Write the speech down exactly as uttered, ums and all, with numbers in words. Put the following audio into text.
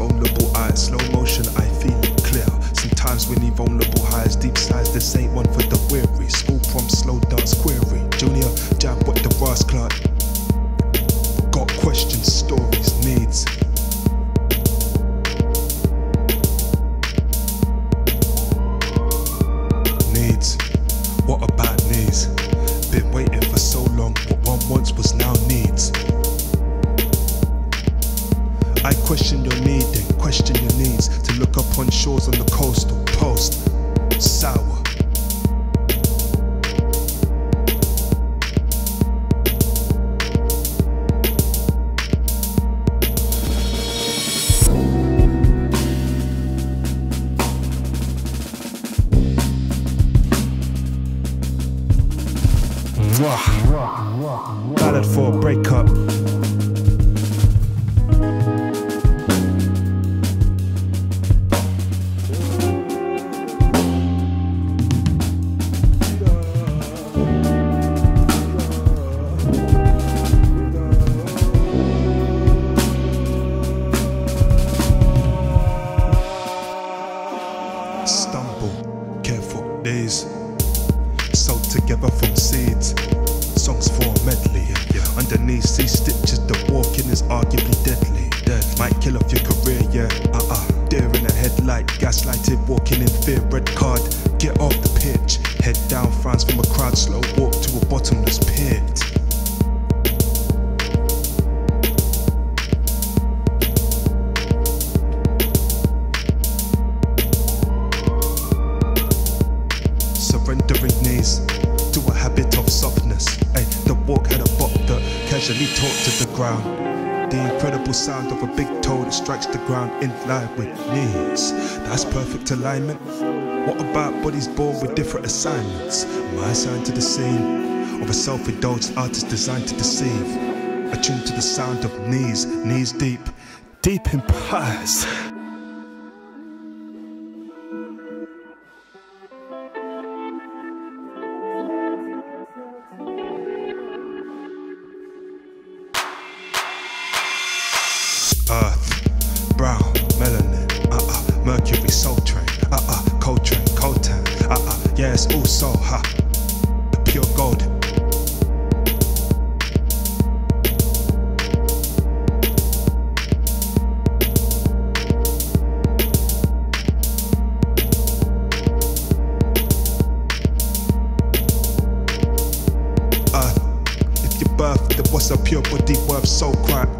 vulnerable eyes, slow motion, I feel it clear. Sometimes we need vulnerable highs, deep sighs, this ain't one for the weary. School prompt, slow dance, query. Junior, jab, what the brass clock. Got questions, stories, needs. Needs. What about needs? Been waiting for so long, what one wants was now needs. I question your need and question your needs to look up on shores on the coastal post. Sour. Ballad for a breakup. Stumble, care for days. Sold together from seeds. Songs for a medley, yeah. Underneath these stitches, the walking is arguably deadly. Death might kill off your career, yeah. Uh-uh, deer in a headlight, gaslighted, walking in fear. Red card, get off the pitch. Head down, frowns from a crowd, slow walk to a bottomless pit. Surrendering knees to a habit of softness. Ay, the walk had a bop that casually talked to the ground. The incredible sound of a big toe that strikes the ground in line with knees. That's perfect alignment. What about bodies born with different assignments? My sign to the scene of a self-indulged artist designed to deceive. Attuned to the sound of knees, knees deep, deep in pies. Earth, brown, melanin, uh-uh, Mercury, Soul Train, uh-uh, Coltrane, Coltan, uh-uh, yeah, it's all soul, ha, huh? Pure gold. Earth, if you birthed, it was a pure body worth soul crap.